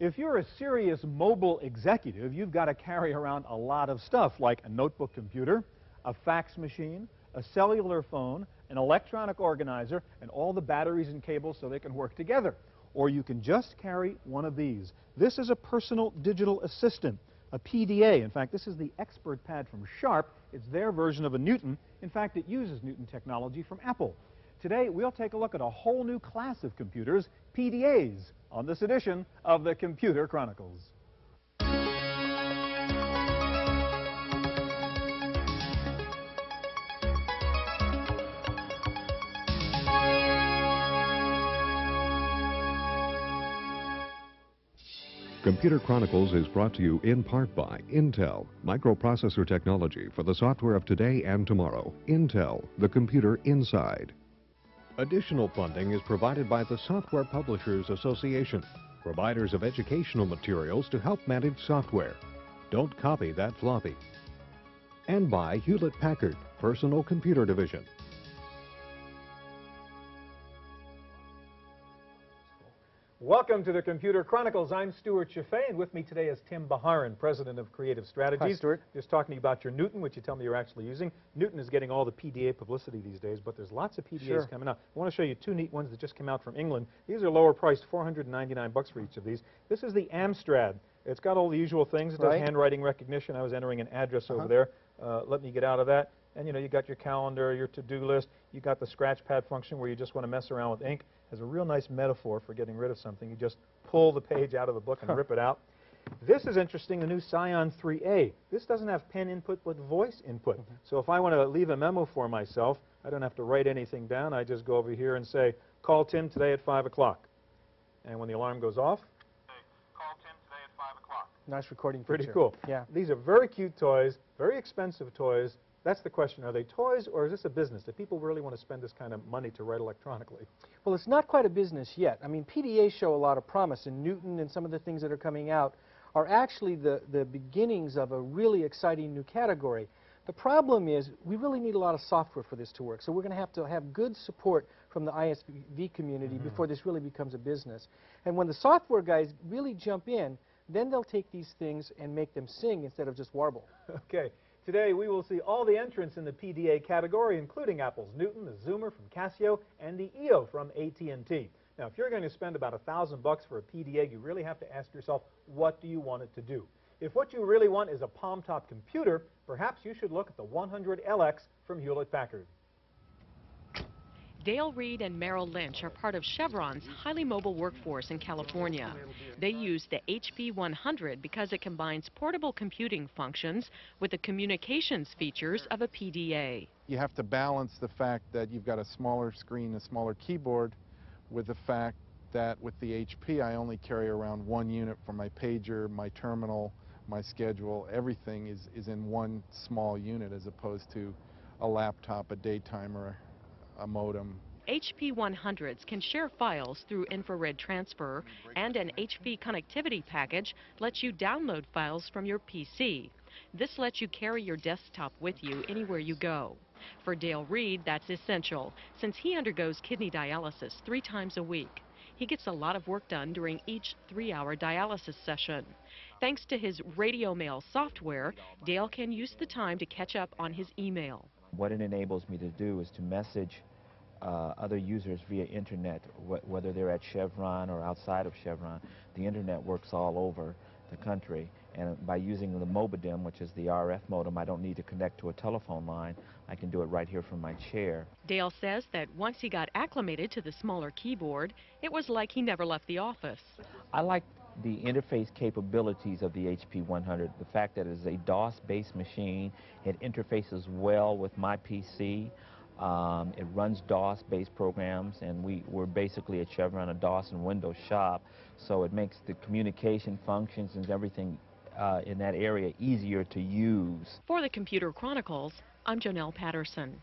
If you're a serious mobile executive, you've got to carry around a lot of stuff like a notebook computer, a fax machine, a cellular phone, an electronic organizer, and all the batteries and cables so they can work together. Or you can just carry one of these. This is a personal digital assistant, a PDA. In fact, this is the ExpertPad from Sharp. It's their version of a Newton. In fact, it uses Newton technology from Apple. Today, we'll take a look at a whole new class of computers, PDAs, on this edition of the Computer Chronicles. Computer Chronicles is brought to you in part by Intel, microprocessor technology for the software of today and tomorrow. Intel, the computer inside. Additional funding is provided by the Software Publishers Association, providers of educational materials to help manage software. Don't copy that floppy. And by Hewlett-Packard, Personal Computer Division. Welcome to the Computer Chronicles. I'm Stuart Chaffey, and with me today is Tim Baharin, president of Creative Strategies. Hi, Stuart. Just talking about your Newton, which you tell me you're actually using. Newton is getting all the PDA publicity these days, but there's lots of PDAs coming out. I want to show you two neat ones that just came out from England. These are lower priced, $499 for each of these. This is the Amstrad. It's got all the usual things. It does handwriting recognition. I was entering an address over there. Let me get out of that. And, you know, you got your calendar, your to-do list. You got the scratch pad function where you just want to mess around with ink. Has a real nice metaphor for getting rid of something. You just pull the page out of the book and rip it out. This is interesting, the new Scion 3a. This doesn't have pen input, but voice input. So if I want to leave a memo for myself, I don't have to write anything down. I just go over here and say, call Tim today at 5 o'clock. And when the alarm goes off, call Tim today at 5 o'clock. Nice recording feature. Pretty cool. Yeah. These are very cute toys, very expensive toys. That's the question. Are they toys, or is this a business? Do people really want to spend this kind of money to write electronically? Well, it's not quite a business yet. I mean, PDAs show a lot of promise, and Newton and some of the things that are coming out are actually the beginnings of a really exciting new category. The problem is we really need a lot of software for this to work, so we're going to have good support from the ISV community before this really becomes a business. And when the software guys really jump in, then they'll take these things and make them sing instead of just warble. Okay. Today, we will see all the entrants in the PDA category, including Apple's Newton, the Zoomer from Casio, and the EO from AT&T. Now, if you're going to spend about $1,000 for a PDA, you really have to ask yourself, what do you want it to do? If what you really want is a palm-top computer, perhaps you should look at the 100LX from Hewlett-Packard. Dale Reed and Merrill Lynch are part of Chevron's highly mobile workforce in California. They use the HP100 because it combines portable computing functions with the communications features of a PDA. You have to balance the fact that you've got a smaller screen, a smaller keyboard, with the fact that with the HP I only carry around one unit for my pager, my terminal, my schedule. Everything is in one small unit as opposed to a laptop, a day timer, a modem. HP100s can share files through infrared transfer, and an HP connectivity package lets you download files from your PC. This lets you carry your desktop with you anywhere you go. For Dale Reed, that's essential, since he undergoes kidney dialysis 3 times a week. He gets a lot of work done during each 3-hour dialysis session. Thanks to his RadioMail software, Dale can use the time to catch up on his email. What it enables me to do is to message other users via internet, whether they're at Chevron or outside of Chevron. The internet works all over the country, and by using the Mobidim, which is the RF modem, I don't need to connect to a telephone line. I can do it right here from my chair. Dale says that once he got acclimated to the smaller keyboard, it was like he never left the office. I like the interface capabilities of the HP100, the fact that it is a DOS-based machine. It interfaces well with my PC. It runs DOS-based programs, and we're basically at Chevron a DOS and Windows shop, so it makes the communication functions and everything in that area easier to use. For the Computer Chronicles, I'm Janelle Patterson.